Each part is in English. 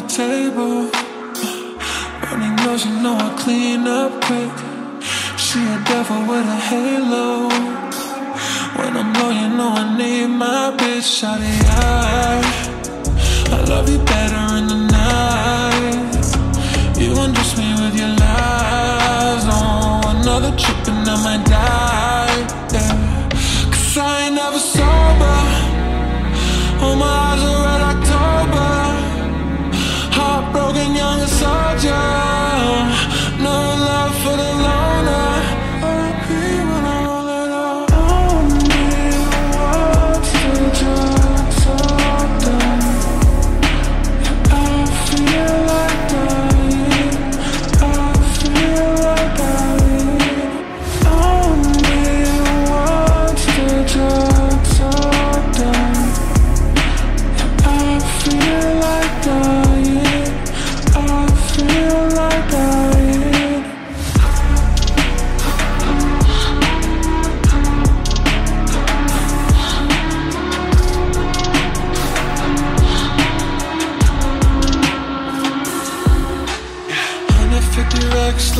the table. Burning rose, you know I clean up quick. She a devil with a halo. When I'm low, you know I need my bitch. Shawty, I love you better in the night. You undress me with your lies. Oh, another trip and I might die, yeah. Cause I ain't never sober. Oh, my eyes are red October. Heartbroken young soldier. No love for the loner. RIP when I roll it all on me. What's the drugs all done? I feel like I need on me. What's the drugs all done?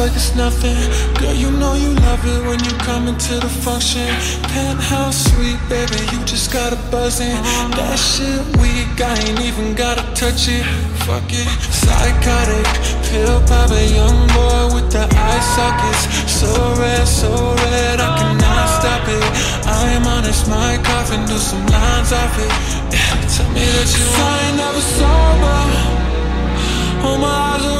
Like it's nothing. Girl, you know you love it when you come into the function. Penthouse suite, baby, you just gotta buzz in. That shit weak, I ain't even gotta touch it. Fuck it, psychotic, pill popper, young boy with the eye sockets. So red, I cannot stop it. I am honest, my coffin, do some lines off it. Tell me that you ain't never sober. Oh, my eyes are